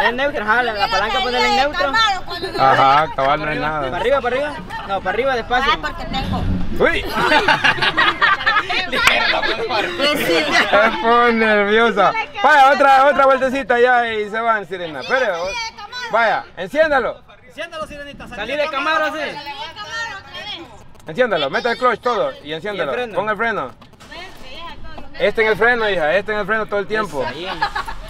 No es neutra, jala la palanca, ponerla en neutro. Ajá, cabal, no es nada. ¿Para arriba, para arriba? No, para arriba, despacio. Ah, porque tengo. ¡Uy! Se pone nerviosa. Vaya, otra vueltecita ya y se van, Sirena. Pero, vaya, enciéndalo. Enciéndalo, Sirenita. Salí de cámara, sí. Enciéndalo, meta el clutch todo y enciéndalo. Pon el freno. Este en el freno, hija, este en el freno todo el tiempo.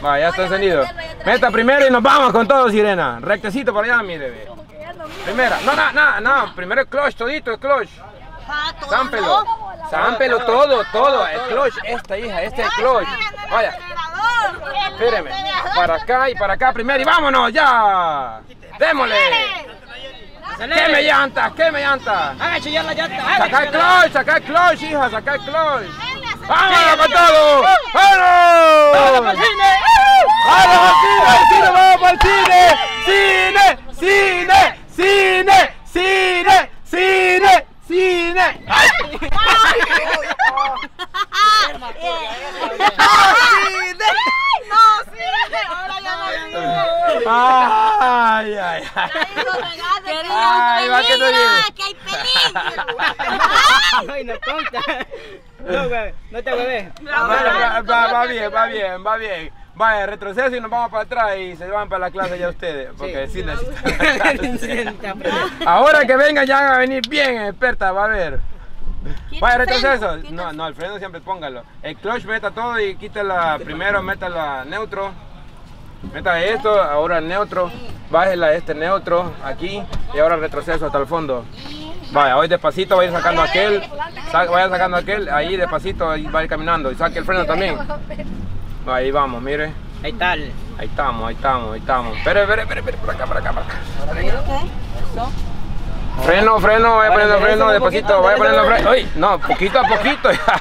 Va, ya está encendido. Meta primero y nos vamos con todo, Sirena. Rectecito para allá, mire. Primera, no, primero el clutch, todito el clutch. Sámpelo, sámpelo todo, el clutch, esta hija, este es el clutch. Vaya, espéreme, para acá primero y vámonos ya. Démosle. ¡Queme llantas! ¡Haga chillar la llanta! ¡Saca el clutch, hija! ¡Saca el clutch! ¡Vámonos con todo! ¡Vámonos! ¡Vámonos al cine! ¡Vamos al cine! ¡Cine! ¡Ay! ¡Ay! Ay, va que no viene. Que hay peligro. Ay, no tonta. No, güey, no te hueves. Va bien. Vaya, retroceso y nos vamos para atrás y se van para la clase ya ustedes. Porque sí necesitan. Ahora que vengan ya van a venir bien expertas, va a ver. Vaya, retroceso. No, el freno siempre póngalo. El clutch meta todo y quítala primero, métala neutro. Meta esto, ahora neutro, bájela este neutro aquí y ahora retroceso hasta el fondo. Vaya, hoy despacito va a ir sacando aquel, vaya sacando aquel, ahí despacito va a ir caminando y saque el freno también. Ahí vamos, mire. Ahí está. Ahí estamos. Espere, por acá. Freno, vaya poniendo freno, despacito, vaya poniendo freno. Uy, no, poquito a poquito ya.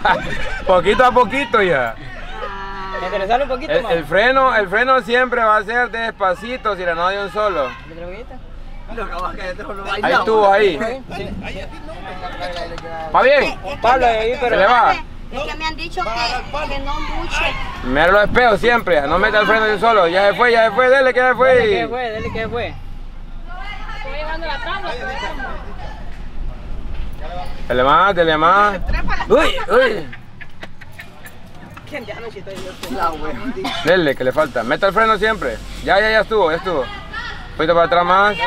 Un poquito más. El freno siempre va a ser despacito, si la no hay un solo. Ahí estuvo, ahí. ¿Va bien? Pablo, ahí, pero le va. Es que me han dicho que no mucho. Mira los espejos siempre, no meta el freno de un solo. Ya se fue, dele que se fue. Estoy llevando la tabla. Dele más. Uy. Dele, que le falta. Meta el freno siempre. Ya estuvo. Poquito para atrás más.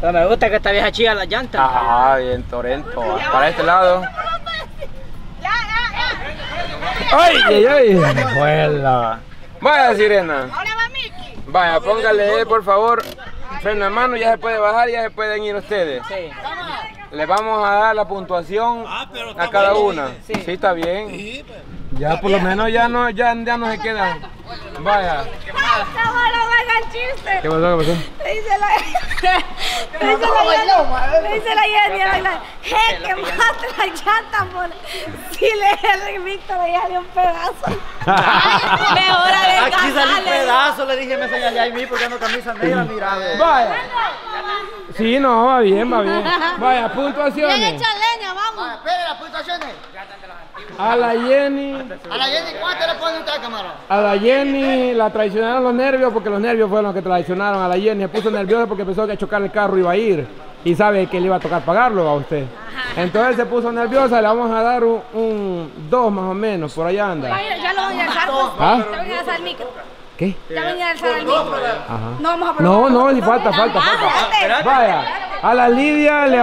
Pero me gusta que esta vieja chilla la llanta. Ajá, bien, Torento. Para este lado. ¡Ay! ¡Vuela! Vaya, Sirena. Vaya, póngale, por favor, freno en mano. Ya se puede bajar, ya se pueden ir ustedes. Sí. Les vamos a dar la puntuación a cada una. Sí, está bien. Ya por lo menos ya no se quedan. Vaya. ¿Qué pasó? Le dice la Jenny. Que mate la llanta, por si le Víctor le salió un pedazo. Mejor a ver. Aquí salió un pedazo, le dije, me señalé a mí porque no camisa negra, mira. Vaya. Sí, no, va bien. Vaya, puntuaciones. Bien hecha leña, vamos. Vaya, espere las puntuaciones. A la Jenny, ¿cuánto le ponen usted, camarón? A la Jenny la traicionaron los nervios, porque los nervios fueron los que traicionaron a la Jenny. Se puso nerviosa porque pensó que chocar el carro iba a ir. Y sabe que le iba a tocar pagarlo a usted. Entonces se puso nerviosa, le vamos a dar un 2 más o menos, por allá anda. Ya lo voy a alzar. ¿Ah? Ya voy a alzar el micro. ¿Qué? Ya voy a alzar el micro. Ajá. No vamos a probar. No, si falta. Vaya, a la Lidia le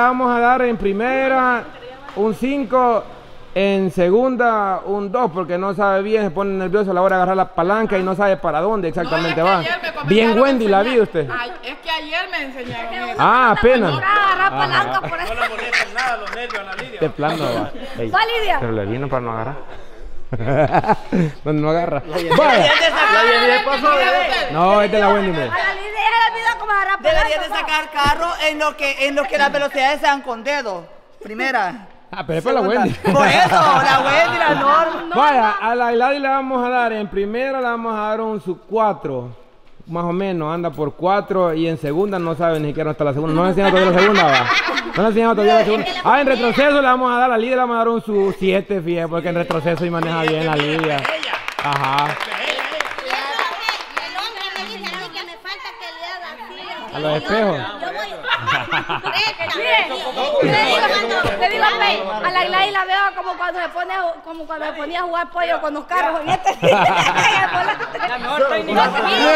vamos a dar en primera un 5, en segunda un 2, porque no sabe bien, se pone nervioso a la hora de agarrar la palanca y no sabe para dónde exactamente va. Bien Wendy, la vi usted. Ay, es que ayer me enseñaron. Apenas. Agarrar palanca por eso. No le molestan nada los nervios a la Lidia. De plano va. Lidia. Pero le vino para no agarrar. No agarra. Vaya. No, es de la Wendy. Deberías de sacar carro en lo que las velocidades sean con dedos. Primera. Pero es para la Wendy. Por eso, la Wendy, la Norma. Vaya, a la Gladys le vamos a dar, en primera le vamos a dar un sub 4. más o menos anda por 4 y en segunda no saben ni siquiera hasta la segunda. No nos enseñan todavía la segunda, va. No nos enseñan todavía la segunda. Ah, en retroceso le vamos a dar a la Lidia, le vamos a dar un sub 7, fíjate, porque en retroceso y maneja bien la Lidia. Ajá. A los espejos. Le digo a Pei, a la Gladys la veo como cuando se pone, como cuando se ponía a jugar pollo con los carros en este. Me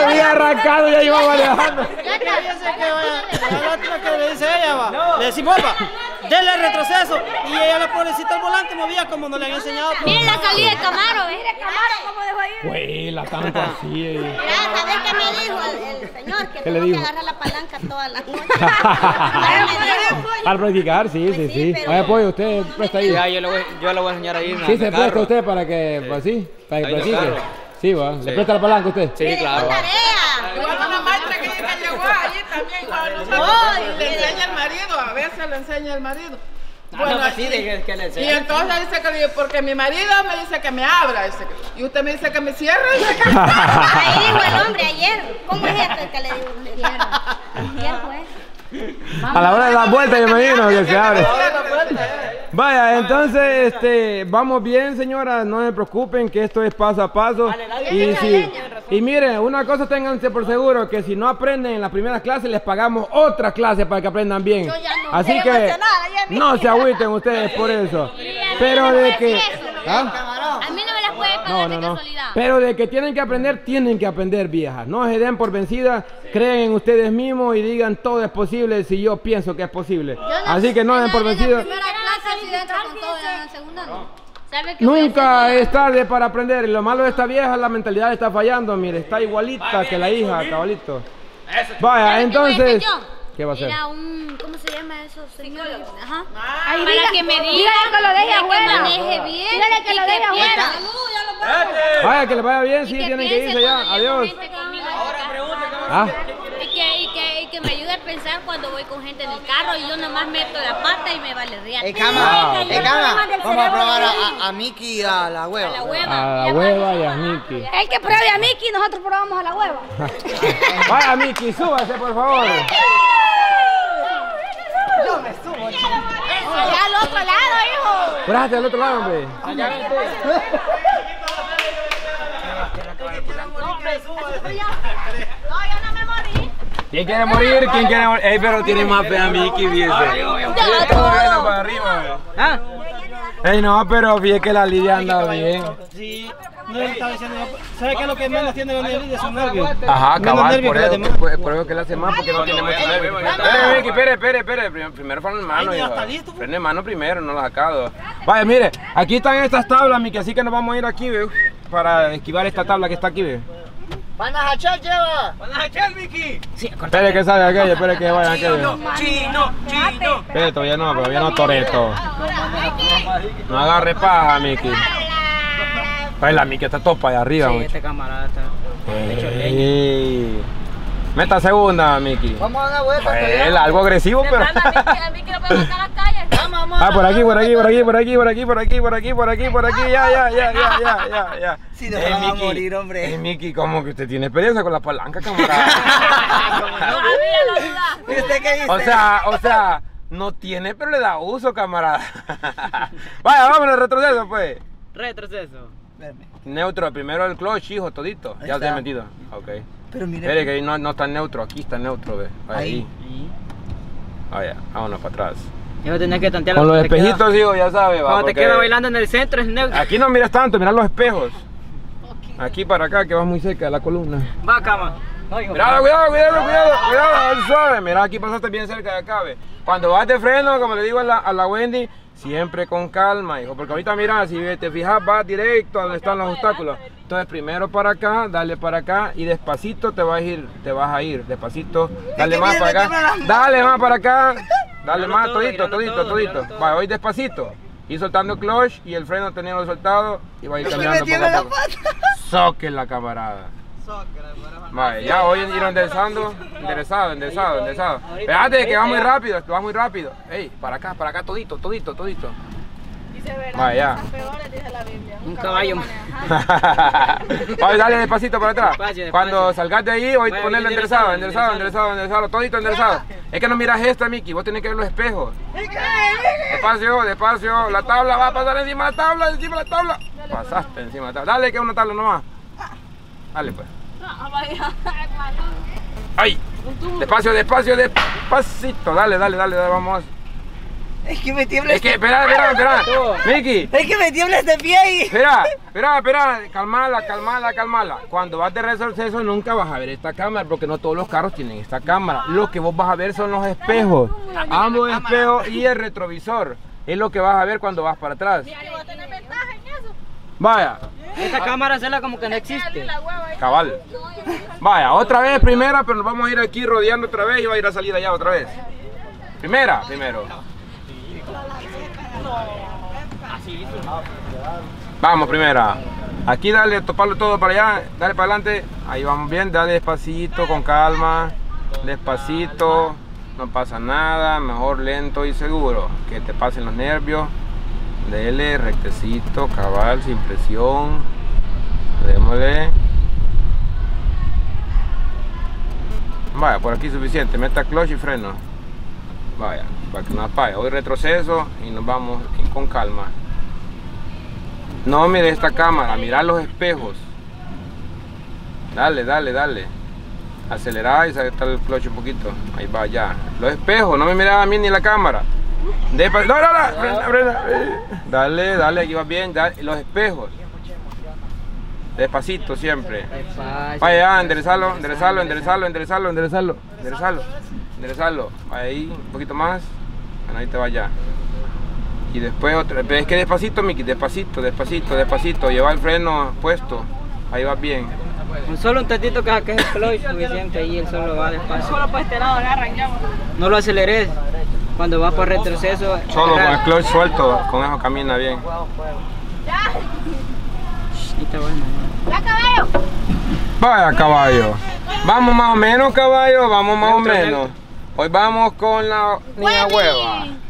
había arrancado y ya iba manejando. La otra que le dice ella, va. Le decimos, papá, denle retroceso. Y ella, la pobrecita, al volante movía como no le había enseñado. Miren la salida de Camaro, miren Camaro como dejó ir. Güey, la tanto así. Ya, ¿sabes qué me dijo el señor? Que tengo que agarrar la palanca toda la noche. Al practicar, sí, pues sí, sí. Pero... Oye, pollo, usted presta ahí. Ya, yo lo voy a enseñar ahí. Sí, se carro. Presta usted para que, sí. Pues, sí, para que practique. Sí, va. Sí. ¿Le presta la palanca a usted? Sí, claro. No, le enseña el marido, a veces le enseña el marido. Bueno, no, sí, que le enseña. Y entonces dice que porque mi marido me dice que me abra, dice, y usted me dice que me cierre. Ahí dijo el hombre ayer, ¿cómo es esto que le digo que cierra? A la hora de la vuelta, yo me imagino que se abre. Vaya, entonces, vamos bien, señoras, no se preocupen que esto es paso a paso. Y miren, una cosa ténganse por seguro, que si no aprenden en las primeras clases, les pagamos otra clase para que aprendan bien. Así que no se agüiten ustedes por eso. Pero de que... A mí no me las pueden pagar de casualidad. Pero de que tienen que aprender, viejas. No se den por vencidas, creen en ustedes mismos y digan todo es posible si yo pienso que es posible. Así que no se den por vencidas. Nunca es tarde para aprender. Lo malo de esta vieja, la mentalidad está fallando. Mire, está igualita que la hija, cabalito. Vaya, entonces... ¿Qué va a hacer? Mira, un... ¿Cómo se llama eso? Psicólogo. Ajá. Ay, para que me diga que lo deje afuera. Que maneje bien. Dígale que lo deje afuera. Vaya, que le vaya bien. Sí, tienen que irse ya. Adiós. Ahora pregunta, cabrón. Que me ayude a pensar cuando voy con gente en el carro y yo nomás meto la pata y me vale real. Cama, vamos a probar a Micky y a la hueva. A la hueva y a Micky. El que pruebe a Micky, nosotros probamos a la hueva. Vaya, Micky, súbase, por favor. Yo me subo. Allá al otro lado, hijo. Espérate, al otro lado, hombre. Allá me ¿Quién quiere morir? ¿Quién quiere morir? Ey, pero tiene más fe a Micky, fíjese. Ey, no, pero fíjese que la Lidia anda bien. Sí, no le estaba diciendo. ¿Sabes qué es lo que menos tiene la Lidia? Son nervios. Ajá, cabal, por eso que la hace más, porque no tiene mucho nervio. Espere, Micky, espere. Primero frena mano, hijo. Frena mano primero, no la sacado. Vaya, mire, aquí están estas tablas, Micky, así que nos vamos a ir aquí, veo, para esquivar esta tabla que está aquí, veo. ¡Van a hachar, lleva! ¡Van a hachar, Micky! Sí, espere que salga aquello, espere que vaya aquello. ¡Chino! Espere, todavía no toreto. No agarre paja, Micky. Baila, Micky, está topa allá arriba. Sí, este camarada está... Meta segunda, Micky. Vamos a dar vuelta. Algo agresivo, pero... A Micky lo puede botar a la calle. Ah, por aquí, ya. Si no vamos a morir, hombre. Micky, ¿cómo que usted tiene experiencia con la palanca, camarada? O sea, no tiene, pero le da uso, camarada. Vaya, vámonos, retroceso, pues. Retroceso. Neutro, primero el clutch, hijo, todito. Ya lo he metido. Ok. Pero mire. Espere, que no está neutro, aquí está neutro, ve. Ahí. Vaya, vámonos para atrás. Yo tenía que tantear con los espejitos, hijo, ya sabes. Cuando te quedas bailando en el centro es neutro. Aquí no miras tanto, mirá los espejos. Aquí para acá, que vas muy cerca de la columna. Va, cama. Cuidado, mirá, aquí pasaste bien cerca de acá, ve. Cuando vas de freno, como le digo a la Wendy, siempre con calma, hijo. Porque ahorita mirá, si te fijas, vas directo a donde están los obstáculos. Entonces primero para acá, dale para acá y despacito te vas a ir, despacito, dale más para acá, dale más para acá. Dale más, todito. Va, voy despacito. Y soltando el clutch y el freno teniendo soltado. Y va a ir caminando poco a poco. Soque la camarada. Vaya, ya voy a ir enderezado. Espérate, que va muy rápido. Ey, para acá, todito. Vaya. Un caballo. Hoy dale despacito para atrás. Cuando salgas de ahí, hoy ponerlo enderezado, todito enderezado. Es que no miras esta, Micky, vos tenés que ver los espejos. Despacio, despacio, la tabla va a pasar encima de la tabla, encima de la tabla. Pasaste encima de la tabla. Dale que una tabla nomás. Dale pues. ¡Ay! Despacio, despacio, despacito. Dale, dale, dale, dale, vamos. Es que me tiembla este pie. Espera. Micky. Es que me tiembla este pie ahí. Espera. Calmala. Cuando vas de retroceso nunca vas a ver esta cámara porque no todos los carros tienen esta cámara. Lo que vos vas a ver son los espejos. Ambos espejos y el retrovisor. Es lo que vas a ver cuando vas para atrás. Vaya. Esta cámara se la como que no existe. Cabal. Vaya, otra vez primera, pero nos vamos a ir aquí rodeando otra vez y va a ir a salir allá otra vez. Primera, primero. Vamos primera. Aquí dale, toparlo todo para allá, dale para adelante. Ahí vamos bien, dale despacito, con calma. Despacito, no pasa nada, mejor lento y seguro. Que te pasen los nervios. Dele, rectecito, cabal, sin presión. Démosle. Vaya, por aquí suficiente, meta clutch y freno. Vaya, para que no apague. Hoy retroceso y nos vamos con calma. No mire esta cámara, mira los espejos. Dale. Acelerá y saca el clutch un poquito. Ahí va, ya. Los espejos, no me miraba a mí ni la cámara. No. Dale, aquí va bien. Dale, los espejos. Despacito siempre. Vaya, enderezalo. Ahí, un poquito más. Bueno, ahí te va ya. Y después otra. Pero es que despacito, Micky, despacito. Lleva el freno puesto. Ahí va bien. Solo un tantito que es el clutch suficiente ahí, el solo va despacio. Solo para este lado agarran ya. No lo aceleres. Cuando va por retroceso. Solo con el clutch suelto, con eso camina bien. Ya. Vaya caballo. Vamos más o menos. Hoy vamos con la niña hueva.